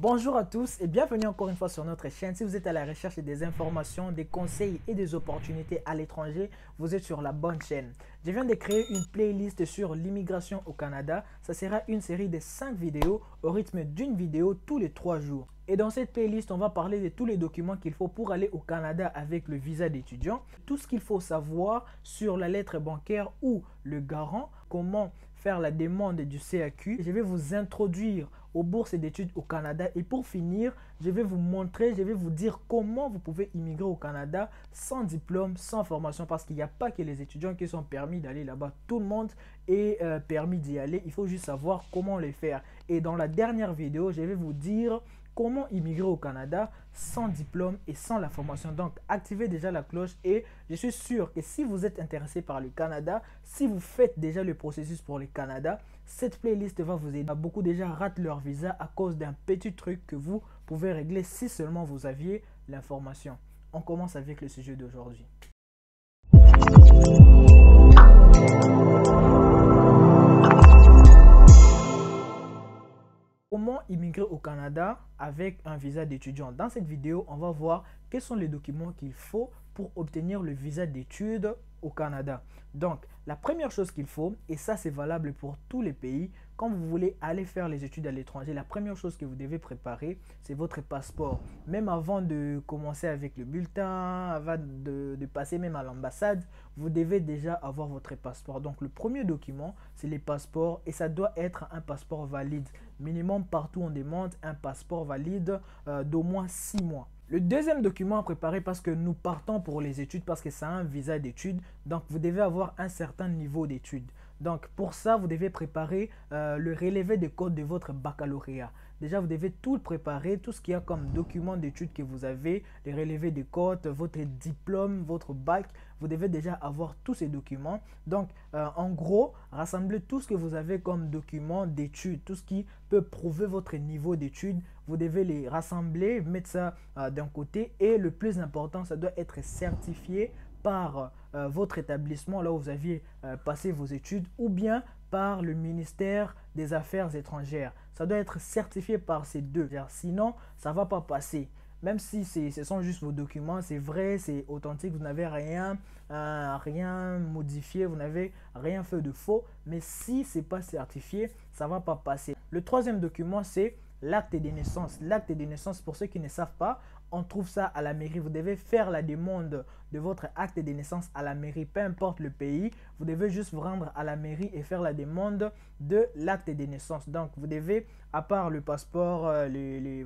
Bonjour à tous et bienvenue encore une fois sur notre chaîne. Si vous êtes à la recherche des informations, des conseils et des opportunités à l'étranger, vous êtes sur la bonne chaîne. Je viens de créer une playlist sur l'immigration au Canada. Ça sera une série de 5 vidéos au rythme d'une vidéo tous les 3 jours. Et dans cette playlist, on va parler de tous les documents qu'il faut pour aller au Canada avec le visa d'étudiant, tout ce qu'il faut savoir sur la lettre bancaire ou le garant, comment faire la demande du CAQ. Je vais vous introduire aux bourses d'études au Canada et pour finir, je vais vous dire comment vous pouvez immigrer au Canada sans diplôme, sans formation, parce qu'il n'y a pas que les étudiants qui sont permis d'aller là-bas, tout le monde est permis d'y aller, il faut juste savoir comment le faire. Et dans la dernière vidéo, je vais vous dire comment immigrer au Canada sans diplôme et sans la formation. Donc, activez déjà la cloche et je suis sûr que si vous êtes intéressé par le Canada, si vous faites déjà le processus pour le Canada, cette playlist va vous aider. Beaucoup déjà ratent leur visa à cause d'un petit truc que vous pouvez régler si seulement vous aviez l'information. On commence avec le sujet d'aujourd'hui. Comment immigrer au Canada avec un visa d'étudiant? Dans cette vidéo, on va voir quels sont les documents qu'il faut pour obtenir le visa d'études au Canada. Donc, la première chose qu'il faut, et ça c'est valable pour tous les pays, quand vous voulez aller faire les études à l'étranger, la première chose que vous devez préparer, c'est votre passeport. Même avant de commencer avec le bulletin, avant de passer même à l'ambassade, vous devez déjà avoir votre passeport. Donc, le premier document, c'est les passeports et ça doit être un passeport valide. Minimum, partout on demande un passeport valide d'au moins 6 mois. Le deuxième document à préparer, parce que nous partons pour les études, parce que c'est un visa d'études, donc vous devez avoir un certain niveau d'études. Donc pour ça, vous devez préparer le relevé des codes de votre baccalauréat. Déjà, vous devez tout préparer, tout ce qu'il y a comme document d'études que vous avez, les relevés des codes, votre diplôme, votre bac. Vous devez déjà avoir tous ces documents. Donc, en gros, rassemblez tout ce que vous avez comme document d'études, tout ce qui peut prouver votre niveau d'études. Vous devez les rassembler, mettre ça d'un côté. Et le plus important, ça doit être certifié par votre établissement, là où vous aviez passé vos études, ou bien par le ministère des Affaires étrangères. Ça doit être certifié par ces deux, sinon ça ne va pas passer. Même si ce sont juste vos documents, c'est vrai, c'est authentique, vous n'avez rien modifié, vous n'avez rien fait de faux, mais si ce n'est pas certifié, ça ne va pas passer. Le troisième document, c'est l'acte de naissance. L'acte de naissance, pour ceux qui ne savent pas, on trouve ça à la mairie. Vous devez faire la demande de votre acte de naissance à la mairie, peu importe le pays. Vous devez juste vous rendre à la mairie et faire la demande de l'acte de naissance. Donc, vous devez, à part le passeport,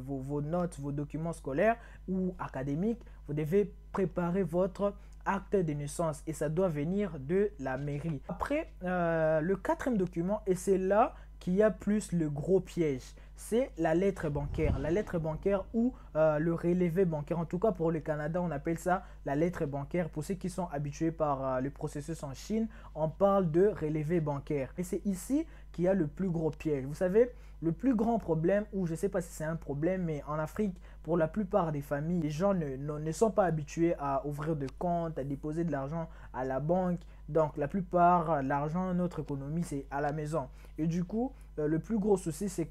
vos notes, vos documents scolaires ou académiques, vous devez préparer votre acte de naissance et ça doit venir de la mairie. Après, le quatrième document, et c'est là qu'il y a plus le gros piège, c'est la lettre bancaire. La lettre bancaire ou le relevé bancaire. En tout cas, pour le Canada, on appelle ça la lettre bancaire. Pour ceux qui sont habitués par le processus en Chine, on parle de relevé bancaire. Et c'est ici qu'il y a le plus gros piège. Vous savez, le plus grand problème, ou je ne sais pas si c'est un problème, mais en Afrique, pour la plupart des familles, les gens ne sont pas habitués à ouvrir de compte, à déposer de l'argent à la banque. Donc, la plupart, l'argent, notre économie, c'est à la maison. Et du coup, le plus gros souci, c'est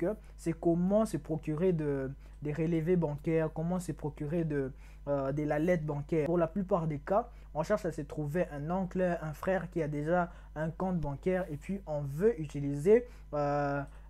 comment se procurer des relevés bancaires, comment se procurer de la lettre bancaire. Pour la plupart des cas, on cherche à se trouver un oncle, un frère qui a déjà un compte bancaire et puis on veut utiliser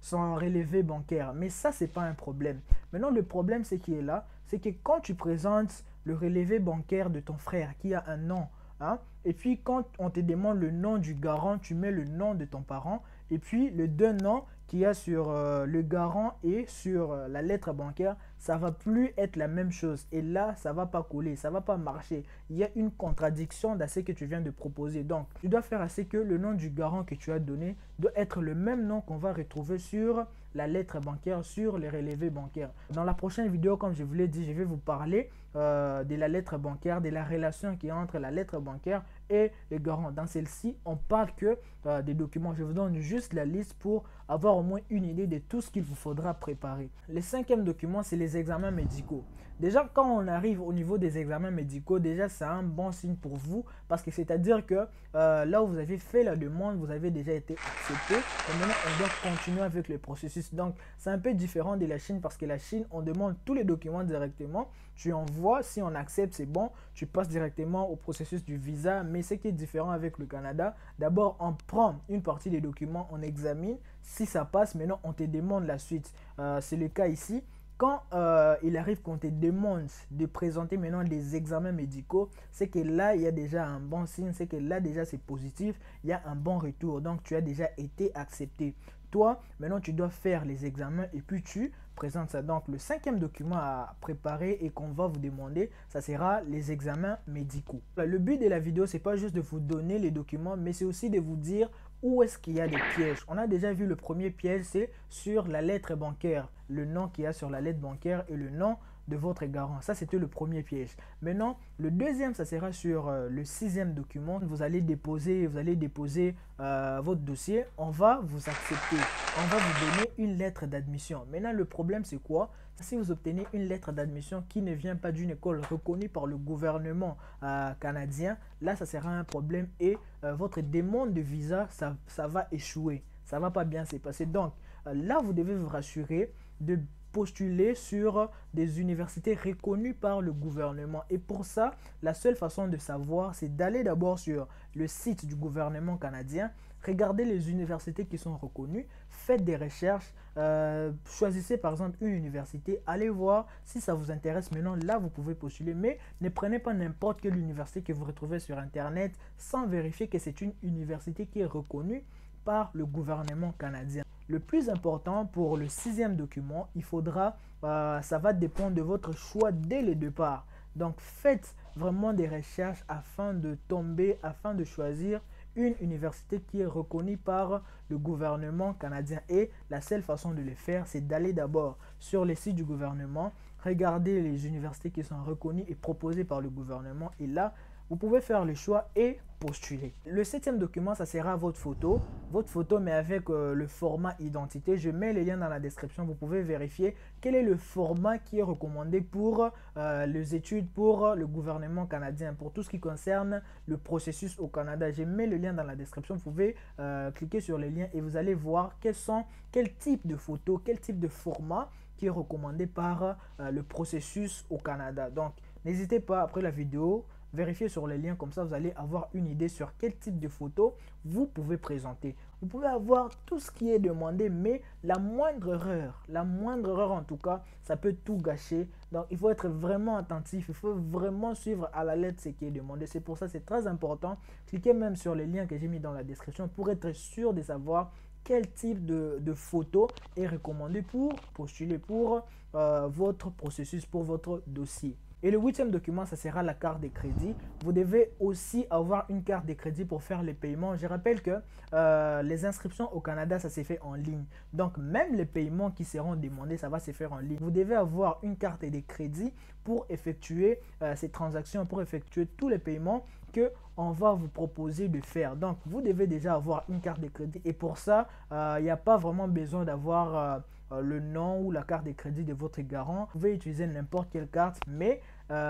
son relevé bancaire. Mais ça, c'est pas un problème. Maintenant, le problème, c'est qui est là, c'est que quand tu présentes le relevé bancaire de ton frère qui a un nom, hein, et puis quand on te demande le nom du garant, tu mets le nom de ton parent et puis les deux noms qu'il y a sur le garant et sur la lettre bancaire, ça va plus être la même chose. Et là, ça va pas coller, ça va pas marcher. Il y a une contradiction dans ce que tu viens de proposer. Donc, tu dois faire assez que le nom du garant que tu as donné doit être le même nom qu'on va retrouver sur la lettre bancaire, sur les relevés bancaires. Dans la prochaine vidéo, comme je vous l'ai dit, je vais vous parler de la lettre bancaire, de la relation qui est entre la lettre bancaire et et les garants. Dans celle-ci, on parle que des documents. Je vous donne juste la liste pour avoir au moins une idée de tout ce qu'il vous faudra préparer. Le cinquième document, c'est les examens médicaux. Déjà, quand on arrive au niveau des examens médicaux, déjà, c'est un bon signe pour vous parce que c'est-à-dire que là où vous avez fait la demande, vous avez déjà été accepté. Et maintenant, on doit continuer avec le processus. Donc, c'est un peu différent de la Chine parce que la Chine, on demande tous les documents directement. Tu envoies, si on accepte, c'est bon. Tu passes directement au processus du visa. Mais ce qui est différent avec le Canada, d'abord, on prend une partie des documents, on examine. Si ça passe, maintenant, on te demande la suite. C'est le cas ici. Quand il arrive qu'on te demande de présenter maintenant des examens médicaux, c'est que là, il y a déjà un bon signe, c'est que là, déjà, c'est positif, il y a un bon retour. Donc, tu as déjà été accepté. Toi, maintenant, tu dois faire les examens et puis tu présentes ça. Donc, le cinquième document à préparer et qu'on va vous demander, ça sera les examens médicaux. Le but de la vidéo, c'est pas juste de vous donner les documents, mais c'est aussi de vous dire où est-ce qu'il y a des pièges. On a déjà vu le premier piège, c'est sur la lettre bancaire. Le nom qu'il y a sur la lettre bancaire et le nom de votre garant. Ça, c'était le premier piège. Maintenant, le deuxième, ça sera sur le sixième document. Vous allez déposer votre dossier. On va vous accepter. On va vous donner une lettre d'admission. Maintenant, le problème, c'est quoi? Si vous obtenez une lettre d'admission qui ne vient pas d'une école reconnue par le gouvernement canadien, là, ça sera un problème et votre demande de visa, ça va échouer. Ça va pas bien se passer. Donc, là, vous devez vous rassurer de postuler sur des universités reconnues par le gouvernement. Et pour ça, la seule façon de savoir, c'est d'aller d'abord sur le site du gouvernement canadien, regardez les universités qui sont reconnues, faites des recherches, choisissez par exemple une université, allez voir si ça vous intéresse. Maintenant, là, vous pouvez postuler, mais ne prenez pas n'importe quelle université que vous retrouvez sur Internet sans vérifier que c'est une université qui est reconnue par le gouvernement canadien. Le plus important pour le sixième document, il faudra, ça va dépendre de votre choix dès le départ. Donc faites vraiment des recherches afin de choisir une université qui est reconnue par le gouvernement canadien. Et la seule façon de le faire, c'est d'aller d'abord sur les sites du gouvernement, regarder les universités qui sont reconnues et proposées par le gouvernement. Et là, vous pouvez faire le choix et postuler. Le septième document, ça sera votre photo mais avec le format identité. Je mets le lien dans la description, vous pouvez vérifier quel est le format qui est recommandé pour les études, pour le gouvernement canadien, pour tout ce qui concerne le processus au Canada. Je mets le lien dans la description, vous pouvez cliquer sur le lien et vous allez voir quel type de photo, quel type de format qui est recommandé par le processus au Canada. Donc, n'hésitez pas après la vidéo, vérifiez sur les liens, comme ça vous allez avoir une idée sur quel type de photo vous pouvez présenter. Vous pouvez avoir tout ce qui est demandé, mais la moindre erreur en tout cas, ça peut tout gâcher. Donc il faut être vraiment attentif, il faut vraiment suivre à la lettre ce qui est demandé. C'est pour ça c'est très important. Cliquez même sur les liens que j'ai mis dans la description pour être sûr de savoir quel type de photo est recommandé pour postuler pour votre processus, pour votre dossier. Et le huitième document, ça sera la carte de crédit. Vous devez aussi avoir une carte de crédit pour faire les paiements. Je rappelle que les inscriptions au Canada, ça s'est fait en ligne. Donc, même les paiements qui seront demandés, ça va se faire en ligne. Vous devez avoir une carte de crédit pour effectuer ces transactions, pour effectuer tous les paiements que on va vous proposer de faire. Donc, vous devez déjà avoir une carte de crédit. Et pour ça, il n'y a pas vraiment besoin d'avoir le nom ou la carte de crédit de votre garant. Vous pouvez utiliser n'importe quelle carte, mais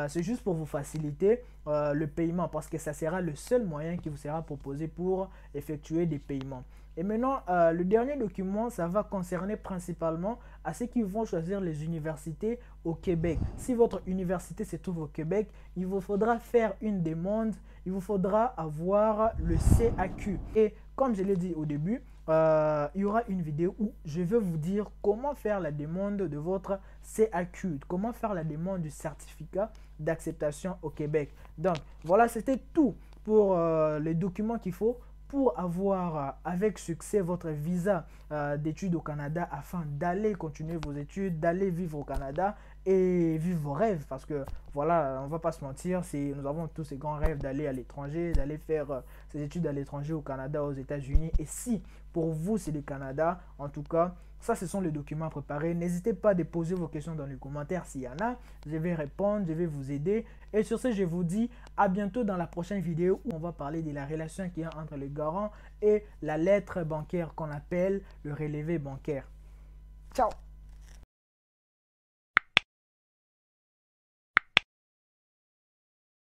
c'est juste pour vous faciliter le paiement parce que ça sera le seul moyen qui vous sera proposé pour effectuer des paiements. Et maintenant, le dernier document, ça va concerner principalement à ceux qui vont choisir les universités au Québec. Si votre université se trouve au Québec, il vous faudra faire une demande, il vous faudra avoir le CAQ. Et comme je l'ai dit au début, il y aura une vidéo où je vais vous dire comment faire la demande de votre CAQ, comment faire la demande du certificat d'acceptation au Québec. Donc voilà, c'était tout pour les documents qu'il faut pour avoir avec succès votre visa d'études au Canada afin d'aller continuer vos études, d'aller vivre au Canada et vivre vos rêves. Parce que voilà, on va pas se mentir, nous avons tous ces grands rêves d'aller à l'étranger, d'aller faire ses études à l'étranger, au Canada, aux États-Unis. Et si pour vous c'est le Canada, en tout cas, Ça, ce sont les documents à préparer. N'hésitez pas à déposer vos questions dans les commentaires s'il y en a. Je vais répondre, je vais vous aider. Et sur ce, je vous dis à bientôt dans la prochaine vidéo où on va parler de la relation qu'il y a entre le garant et la lettre bancaire qu'on appelle le relevé bancaire. Ciao!